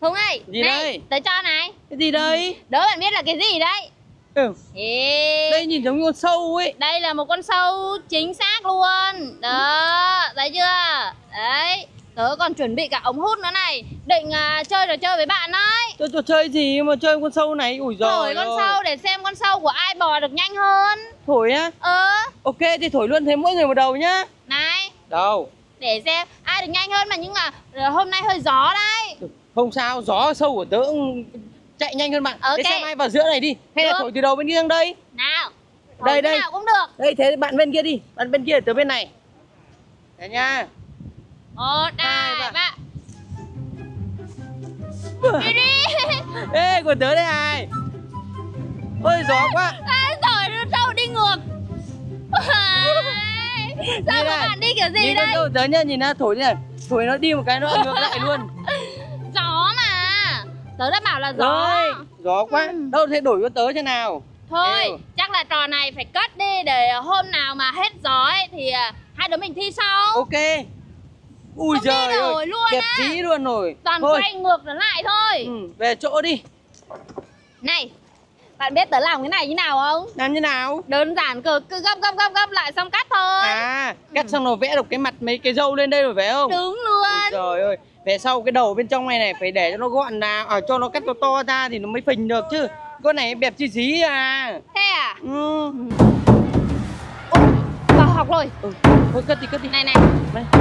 Hùng ơi, gì này, đây? Tới cho này. Cái gì đây? Đố bạn biết là cái gì đấy. Ừ. Yeah. Đây nhìn giống như con sâu ấy. Đây là một con sâu chính xác luôn. Đó, thấy chưa? Đấy. Tớ còn chuẩn bị cả ống hút nữa này. Định chơi trò chơi với bạn ấy. Chơi trò chơi gì mà chơi con sâu này? Ủi giời. Thổi con sâu để xem con sâu của ai bò được nhanh hơn. Thổi á? Ok thì thổi luôn, thế mỗi người một đầu nhá. Này. Đầu. Để xem ai được nhanh hơn mà, nhưng mà hôm nay hơi gió đấy. Không sao, gió sâu của tớ chạy nhanh hơn bạn. Okay. Để xem ai vào giữa này đi. Hay được. Là thổi từ đầu bên kia sang đây. Nào. Thổi đây đây. Nào cũng được. Đây thế bạn bên kia đi. Bạn bên kia tớ bên này. Đấy nha. 1, 2, 3. Đi đi. Ê, của tớ đây ai? Ôi gió quá. Rồi sâu đi ngược. Sao mà bạn đi kiểu gì nhìn đây? Tớ nhá, nhìn nó thổi này. Thổi nó đi một cái nó ngược lại luôn. Gió mà. Tớ đã bảo là gió. Ôi, gió quá. Đâu thế đổi cho tớ thế nào? Thôi, chắc là trò này phải cất đi, để hôm nào mà hết gió ấy thì hai đứa mình thi sau. Ok. Ui giời ơi, đẹp tí luôn rồi. Toàn quay ngược nó lại thôi. Về chỗ đi. Này, bạn biết tớ làm cái này như nào không? Làm như nào? Đơn giản, cứ gấp lại xong cắt thôi. À, cắt xong rồi vẽ được cái mặt mấy cái râu lên đây rồi phải không? Đúng luôn. Ui giời ơi, về sau cái đầu bên trong này này phải để cho nó gọn ra, cho nó cắt to to ra thì nó mới phình được chứ. Con này bẹp chi xí à. Thế à? Ừ. Vào học rồi. Thôi cất đi. Này này.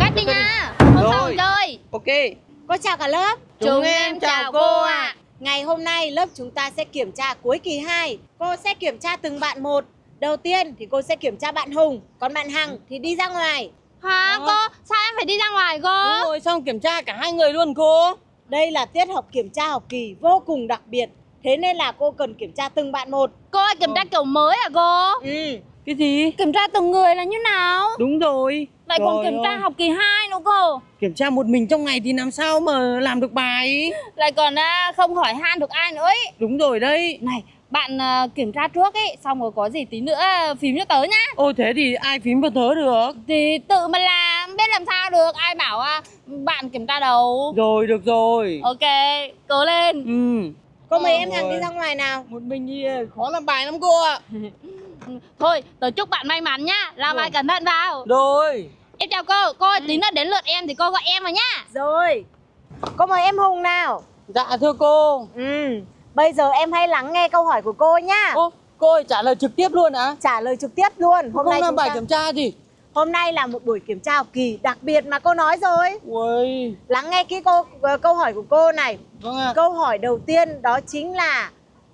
Cắt đi nha. Hôm sau chơi. Ok. Cô chào cả lớp. Chúng em chào cô ạ. Ngày hôm nay lớp chúng ta sẽ kiểm tra cuối kỳ 2. Cô sẽ kiểm tra từng bạn một. Đầu tiên thì cô sẽ kiểm tra bạn Hùng, còn bạn Hằng thì đi ra ngoài. Hả cô? Sao em phải đi ra ngoài cô? Đúng rồi, xong kiểm tra cả hai người luôn cô. Đây là tiết học kiểm tra học kỳ vô cùng đặc biệt, thế nên là cô cần kiểm tra từng bạn một. Cô ơi, kiểm tra kiểu mới à cô? Ừ. Cái gì? Kiểm tra từng người là như nào? Đúng rồi. Lại còn kiểm tra học kỳ 2 nữa cô. Kiểm tra một mình trong ngày thì làm sao mà làm được bài. Lại còn không hỏi han được ai nữa ấy. Đúng rồi đấy. Này, bạn kiểm tra trước ấy, xong rồi có gì tí nữa phím cho tớ nhá. Ôi thế thì ai phím cho tớ được? Thì tự mà làm, biết làm sao được, ai bảo bạn kiểm tra đầu. Rồi, được rồi. Ok, cố lên. Cô mời em Hằng đi ra ngoài nào. Một mình thì khó làm bài lắm cô ạ. Thôi, tớ chúc bạn may mắn nhá. Làm bài cẩn thận vào. Rồi. Em chào cô. Cô tí nữa đến lượt em thì cô gọi em vào nhá. Rồi. Cô mời em Hùng nào. Dạ thưa cô. Bây giờ em hãy lắng nghe câu hỏi của cô nhá. Cô ơi, trả lời trực tiếp luôn à? Trả lời trực tiếp luôn. Hôm nay làm bài kiểm tra gì? Hôm nay là một buổi kiểm tra học kỳ đặc biệt mà cô nói rồi. Ui. Lắng nghe kỹ câu hỏi của cô này. Vâng ạ. Câu hỏi đầu tiên đó chính là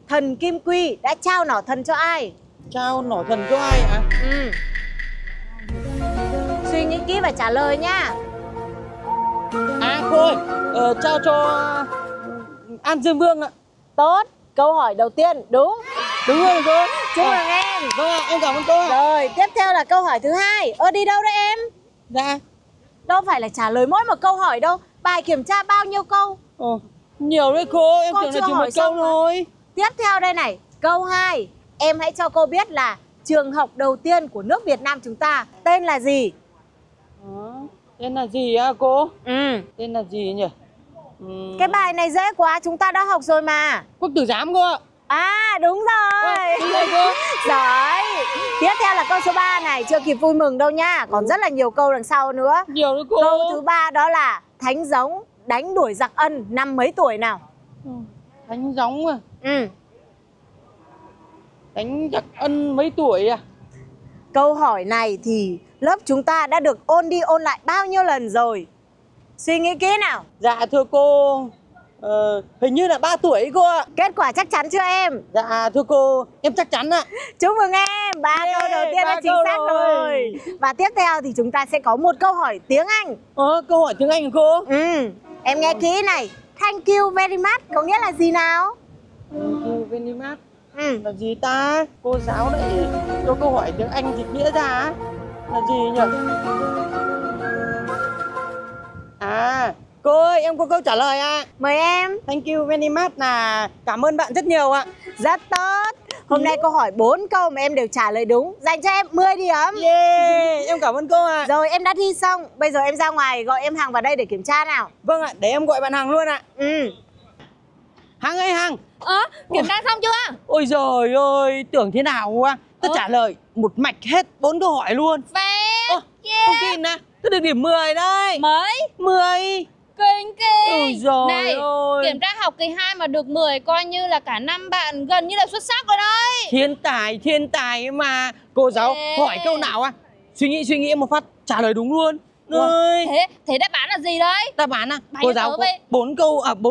thần Kim Quy đã trao nỏ thần cho ai? Trao nỏ thần cho ai ạ? Suy nghĩ kỹ và trả lời nha. À cô ơi, trao cho An Dương Vương ạ. Tốt, câu hỏi đầu tiên đúng. Đúng rồi cô. Chúc mừng em. Vâng ạ, em cảm ơn cô. Rồi, tiếp theo là câu hỏi thứ hai. Đi đâu đấy em? Dạ. Đâu phải là trả lời mỗi một câu hỏi đâu. Bài kiểm tra bao nhiêu câu? Nhiều đấy cô, em tưởng là chỉ một câu thôi. Tiếp theo đây này, câu 2. Em hãy cho cô biết là trường học đầu tiên của nước Việt Nam chúng ta tên là gì? Tên là gì á cô? Tên là gì nhỉ? Cái bài này dễ quá, chúng ta đã học rồi mà. Quốc Tử Giám cô ạ. À đúng rồi. Rồi. Tiếp theo là câu số 3 này, chưa kịp vui mừng đâu nha. Còn rất là nhiều câu đằng sau nữa. Nhiều đấy cô. Câu thứ 3 đó là Thánh Gióng đánh đuổi giặc Ân năm mấy tuổi nào? Thánh Gióng à? Đánh giặc Ân mấy tuổi à? Câu hỏi này thì lớp chúng ta đã được ôn đi ôn lại bao nhiêu lần rồi. Suy nghĩ kỹ nào. Dạ thưa cô, hình như là 3 tuổi cô ạ. Kết quả chắc chắn chưa em? Dạ thưa cô, em chắc chắn ạ. Chúc mừng em, 3 câu đầu tiên đã chính xác rồi. Và tiếp theo thì chúng ta sẽ có một câu hỏi tiếng Anh. Câu hỏi tiếng Anh cô? Em nghe kỹ này. Thank you very much có nghĩa là gì nào? Thank you very much là gì ta? Cô giáo lại cho câu hỏi tiếng Anh dịch nghĩa ra là gì nhỉ? À, cô ơi, em có câu trả lời ạ. Mời em. Thank you very much là cảm ơn bạn rất nhiều ạ. Rất tốt. Hôm nay cô hỏi 4 câu mà em đều trả lời đúng. Dành cho em 10 điểm. Yeah, em cảm ơn cô ạ. Rồi, em đã thi xong. Bây giờ em ra ngoài gọi em Hằng vào đây để kiểm tra nào. Vâng ạ, để em gọi bạn Hằng luôn ạ. Hằng ơi Hằng, kiểm tra xong chưa? Ôi giời ơi, tưởng thế nào á? Tớ trả lời một mạch hết 4 câu hỏi luôn. Về yeah. Không tin nè, tớ được điểm 10 đây. Mới 10. Kinh kỳ. Ôi giời này, ơi. Kiểm tra học kỳ 2 mà được 10 coi như là cả năm bạn gần như là xuất sắc rồi đấy. Thiên tài mà. Cô giáo hỏi câu nào á? Suy nghĩ một phát trả lời đúng luôn. Thế đáp án là gì đấy? Đáp án à? Cô giáo có 4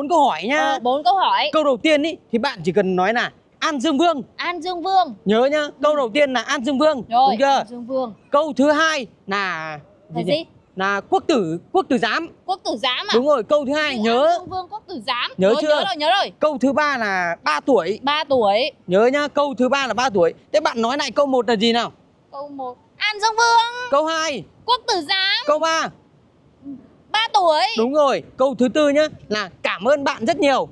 câu hỏi nhá. 4 câu hỏi. Câu đầu tiên ý thì bạn chỉ cần nói là An Dương Vương. An Dương Vương. Nhớ nhá, câu đầu tiên là An Dương Vương. Rồi, đúng chưa? An Dương Vương. Câu thứ hai là gì? Là Quốc tử Giám. Quốc tử Giám à? Đúng rồi, câu thứ hai nhớ. An Dương Vương Quốc tử Giám. Nhớ chưa? Nhớ rồi. Câu thứ ba là 3 tuổi. 3 tuổi. Nhớ nhá, câu thứ ba là 3 tuổi. Thế bạn nói lại câu 1 là gì nào? Câu 1 An Dương Vương. Câu 2 Quốc tử Giám. Câu 3 3 tuổi. Đúng rồi, câu thứ 4 nhá là cảm ơn bạn rất nhiều.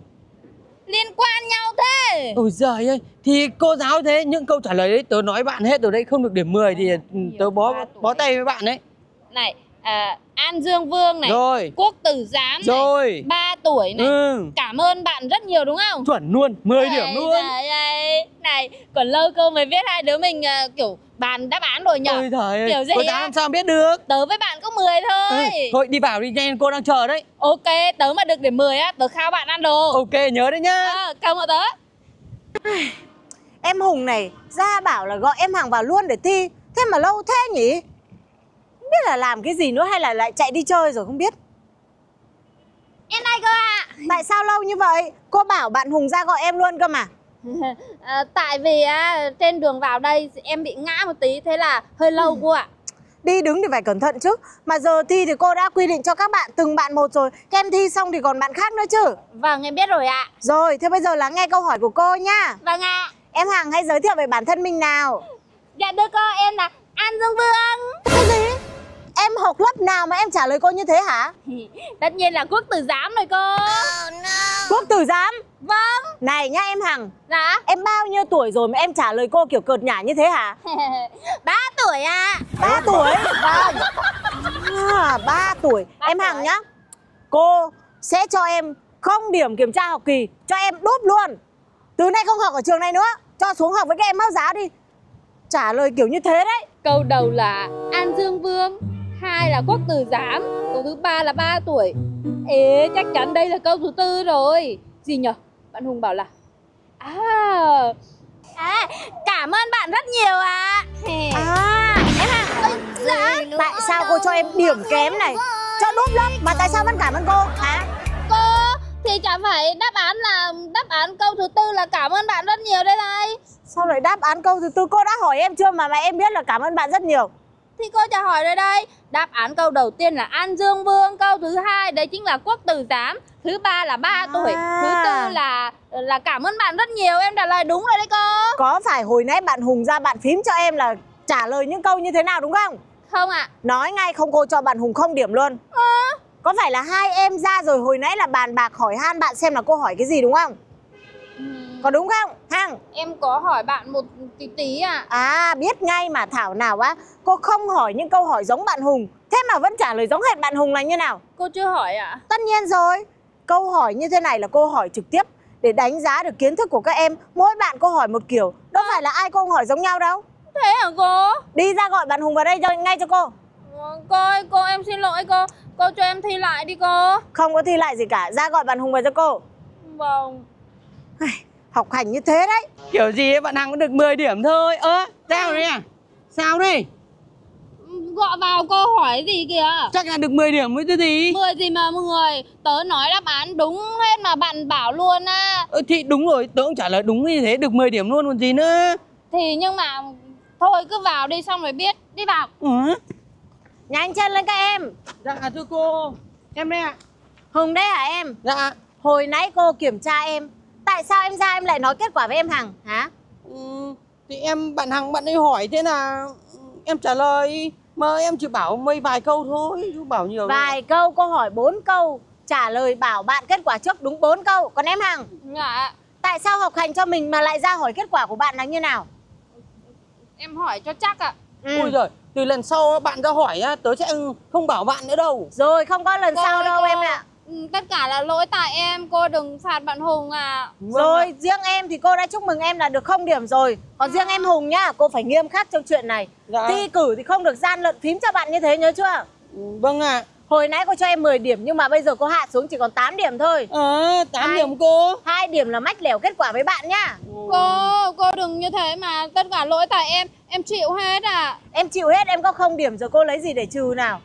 Liên quan nhau thế. Ôi giời ơi, thì cô giáo thế những câu trả lời đấy tớ nói bạn hết rồi đấy, không được điểm 10 thì tớ bó tay với bạn đấy. Này, An Dương Vương này, rồi. Quốc tử Giám này, rồi. 3 tuổi này, cảm ơn bạn rất nhiều đúng không? Chuẩn luôn, 10 điểm luôn. Này, còn lâu cô mới viết hai đứa mình kiểu bàn đáp án rồi nhỉ? Ôi trời ơi, cô giáo làm sao biết được. Tớ với bạn có 10 thôi. Thôi đi vào đi nhanh, cô đang chờ đấy. Ok, tớ mà được điểm 10 á, tớ khao bạn ăn đồ. Ok, nhớ đấy nhá. Cảm ơn tớ. Em Hùng này, ra bảo là gọi em Hằng vào luôn để thi. Thế mà lâu thế nhỉ? Không biết là làm cái gì nữa hay là lại chạy đi chơi rồi không biết. Em đây cơ ạ. Tại sao lâu như vậy? Cô bảo bạn Hùng ra gọi em luôn cơ mà. Tại vì trên đường vào đây em bị ngã một tí, thế là hơi lâu cô ạ. Đi đứng thì phải cẩn thận chứ. Mà giờ thi thì cô đã quy định cho các bạn từng bạn một rồi. Các em thi xong thì còn bạn khác nữa chứ. Vâng, em biết rồi ạ. Rồi, thế bây giờ lắng nghe câu hỏi của cô nhá. Vâng ạ. Em Hằng hãy giới thiệu về bản thân mình nào. Dạ thưa cô, em là An Dương Vương. Cái gì? Em học lớp nào mà em trả lời cô như thế hả? Tất nhiên là Quốc tử Giám rồi cô. Quốc tử Giám? Vâng. Này nhá em Hằng. Dạ. Em bao nhiêu tuổi rồi mà em trả lời cô kiểu cợt nhả như thế hả? 3 tuổi ạ. 3 tuổi? Vâng. 3 tuổi. Em Hằng nhá, cô sẽ cho em không điểm kiểm tra học kỳ, cho em đúp luôn. Từ nay không học ở trường này nữa, cho xuống học với các em mẫu giáo đi. Trả lời kiểu như thế đấy. Câu đầu là An Dương Vương, 2 là Quốc tử Giám, câu thứ 3 là 3 tuổi. Ê, chắc chắn đây là câu thứ 4 rồi. Gì nhở? Bạn Hùng bảo là cảm ơn bạn rất nhiều ạ. Em Hằng, tại sao cô cho em điểm kém này, cho đúp lắm mà tại sao vẫn cảm ơn cô hả? Cô thì chẳng phải đáp án câu thứ 4 là cảm ơn bạn rất nhiều đây này. Sao lại đáp án câu thứ 4? Cô đã hỏi em chưa mà em biết là cảm ơn bạn rất nhiều? Thì cô trả hỏi rồi đây. Đáp án câu đầu tiên là An Dương Vương, câu thứ 2 đấy chính là Quốc tử Giám, thứ 3 là 3 tuổi, thứ 4 là cảm ơn bạn rất nhiều. Em trả lời đúng rồi đấy cô. Có phải hồi nãy bạn Hùng ra bạn phím cho em là trả lời những câu như thế nào đúng không? Không ạ. Nói ngay không, cô cho bạn Hùng không điểm luôn. Có phải là hai em ra rồi hồi nãy là bàn bạc hỏi han bạn xem là cô hỏi cái gì đúng không? Có đúng không Hằng? Em có hỏi bạn một tí ạ. Biết ngay mà, thảo nào á, cô không hỏi những câu hỏi giống bạn Hùng, thế mà vẫn trả lời giống hệt bạn Hùng là như nào? Cô chưa hỏi ạ? Tất nhiên rồi. Câu hỏi như thế này là cô hỏi trực tiếp để đánh giá được kiến thức của các em. Mỗi bạn cô hỏi một kiểu, đâu phải là ai cô không hỏi giống nhau đâu. Thế hả cô? Đi ra gọi bạn Hùng vào đây ngay cho cô. Cô ơi, cô em xin lỗi cô. Cô cho em thi lại đi cô. Không có thi lại gì cả, ra gọi bạn Hùng vào cho cô. Vâng. Học hành như thế đấy. Kiểu gì ấy, bạn Hằng cũng được 10 điểm thôi. Sao đây à? Sao đây? Gọi vào cô hỏi gì kìa. Chắc là được 10 điểm với cái gì? 10 gì mà 10. Tớ nói đáp án đúng hết mà bạn bảo luôn á. Thì đúng rồi, tớ cũng trả lời đúng như thế, được 10 điểm luôn còn gì nữa. Thì nhưng mà thôi cứ vào đi xong rồi biết. Đi vào. Nhanh chân lên các em. Dạ thưa cô, em đây ạ. Hùng đây hả em? Dạ. Hồi nãy cô kiểm tra em, tại sao em ra em lại nói kết quả với em Hằng hả? Thì bạn Hằng bạn ấy hỏi thế là em trả lời, mà em chỉ bảo mấy vài câu thôi, chứ bảo nhiều. Vài câu, cô hỏi 4 câu, trả lời bảo bạn kết quả trước đúng 4 câu, còn em Hằng? Dạ. Tại sao học hành cho mình mà lại ra hỏi kết quả của bạn là như nào? Em hỏi cho chắc ạ. Ôi giời, từ lần sau bạn ra hỏi tớ sẽ không bảo bạn nữa đâu. Rồi, không có lần sau đâu em ạ. Tất cả là lỗi tại em, cô đừng phạt bạn Hùng à. Rồi, riêng em thì cô đã chúc mừng em là được 0 điểm rồi. Còn riêng em Hùng nhá, cô phải nghiêm khắc trong chuyện này. Dạ. Thi cử thì không được gian lận phím cho bạn như thế, nhớ chưa? Vâng ạ. Hồi nãy cô cho em 10 điểm nhưng mà bây giờ cô hạ xuống chỉ còn 8 điểm thôi. 8 điểm cô. 2 điểm là mách lẻo kết quả với bạn nhá. Cô đừng như thế mà, tất cả lỗi tại em chịu hết à. Em chịu hết, em có 0 điểm rồi cô lấy gì để trừ nào?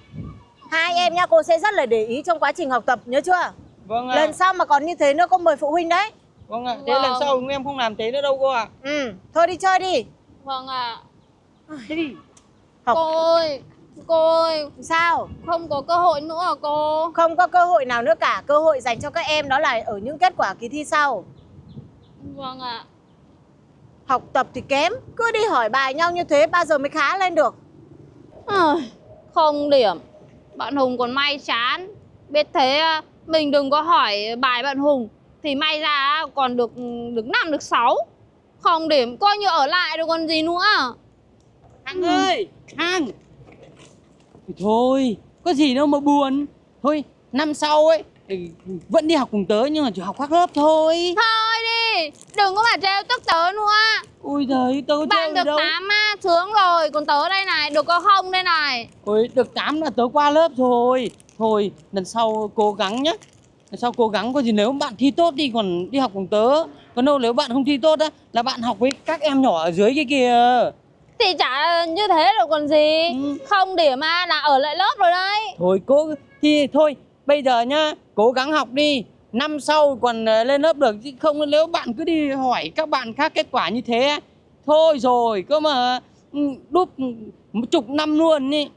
Hai em nha, cô sẽ rất là để ý trong quá trình học tập, nhớ chưa? Vâng ạ. Lần sau mà còn như thế nữa cô mời phụ huynh đấy. Vâng ạ, thế lần sau em không làm thế nữa đâu cô ạ. Thôi đi chơi đi. Vâng ạ. Đi. Học. Cô ơi, sao? Không có cơ hội nữa hả cô? Không có cơ hội nào nữa cả, cơ hội dành cho các em đó là ở những kết quả kỳ thi sau. Vâng ạ. Học tập thì kém, cứ đi hỏi bài nhau như thế bao giờ mới khá lên được. 0 điểm. Bạn Hùng còn may chán. Biết thế mình đừng có hỏi bài bạn Hùng thì may ra còn được 5, được 6. 0 điểm coi như ở lại rồi còn gì nữa. Khang ơi, Khang. Thôi, có gì đâu mà buồn. Thôi, năm sau ấy vẫn đi học cùng tớ nhưng mà chỉ học khác lớp thôi. Thôi đi, đừng có mà trêu tức tớ nữa. Ui giời, tớ có trêu được đâu. 8 á, sướng rồi, còn tớ đây này, được có 0 đây này. Ôi, được 8 là tớ qua lớp rồi. Thôi, lần sau cố gắng nhá. Lần sau cố gắng, có gì nếu bạn thi tốt đi còn đi học cùng tớ. Còn đâu nếu bạn không thi tốt á, là bạn học với các em nhỏ ở dưới kia kìa. Thì chả như thế rồi còn gì. 0 điểm mà là ở lại lớp rồi đấy. Thôi cố thì thôi, bây giờ nhá, cố gắng học đi. Năm sau còn lên lớp được chứ không nếu bạn cứ đi hỏi các bạn khác kết quả như thế. Thôi rồi, cơ mà đúp 10 năm luôn đi.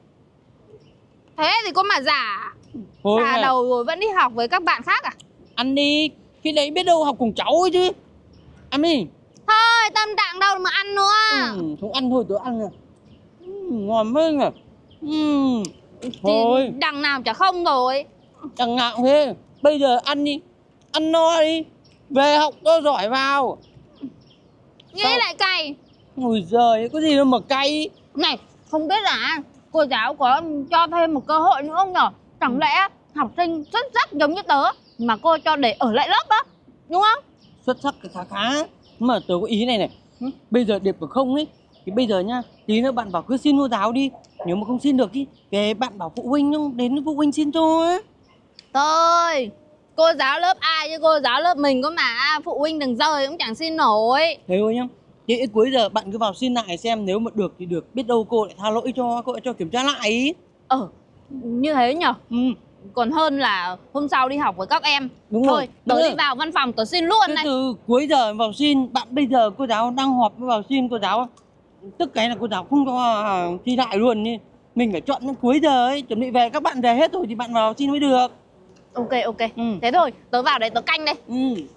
Thế thì có mà giả. Giả đầu rồi vẫn đi học với các bạn khác à? Ăn đi, khi đấy biết đâu học cùng cháu ấy chứ. Ăn đi. Thôi tâm trạng đâu mà ăn nữa. Không ăn thôi, tôi ăn rồi. Ngon mưng à. Thôi đằng nào chả không rồi. Đằng nào cũng thế. Bây giờ ăn đi, ăn no đi, về học cho giỏi vào. Nghĩ lại cay. Ôi giời, có gì đâu mà cay. Này, không biết là cô giáo có cho thêm một cơ hội nữa không nhỉ? Chẳng lẽ học sinh xuất sắc giống như tớ mà cô cho để ở lại lớp đó, đúng không? Xuất sắc thì khá. Mà tớ có ý này này, bây giờ điểm của không ấy thì bây giờ nhá, tí nữa bạn bảo cứ xin cô giáo đi. Nếu mà không xin được thì về bạn bảo phụ huynh, đến phụ huynh xin cho ấy. Thôi, cô giáo lớp ai chứ cô giáo lớp mình có mà, phụ huynh đằng rời cũng chẳng xin nổi. Thế thôi nhá, thế cuối giờ bạn cứ vào xin lại xem, nếu mà được thì được, biết đâu cô lại tha lỗi cho, cô lại cho kiểm tra lại. Như thế nhở. Còn hơn là hôm sau đi học với các em. Đúng thôi, rồi. Tớ đi vào văn phòng tớ xin luôn này. Từ cuối giờ vào xin, bạn bây giờ cô giáo đang họp vào xin cô giáo. Tức cái là cô giáo không cho thi lại luôn đi. Mình phải chọn đến cuối giờ ấy, chuẩn bị về các bạn về hết rồi thì bạn vào xin mới được. Ok. Thế thôi, tớ vào đấy tớ canh đây.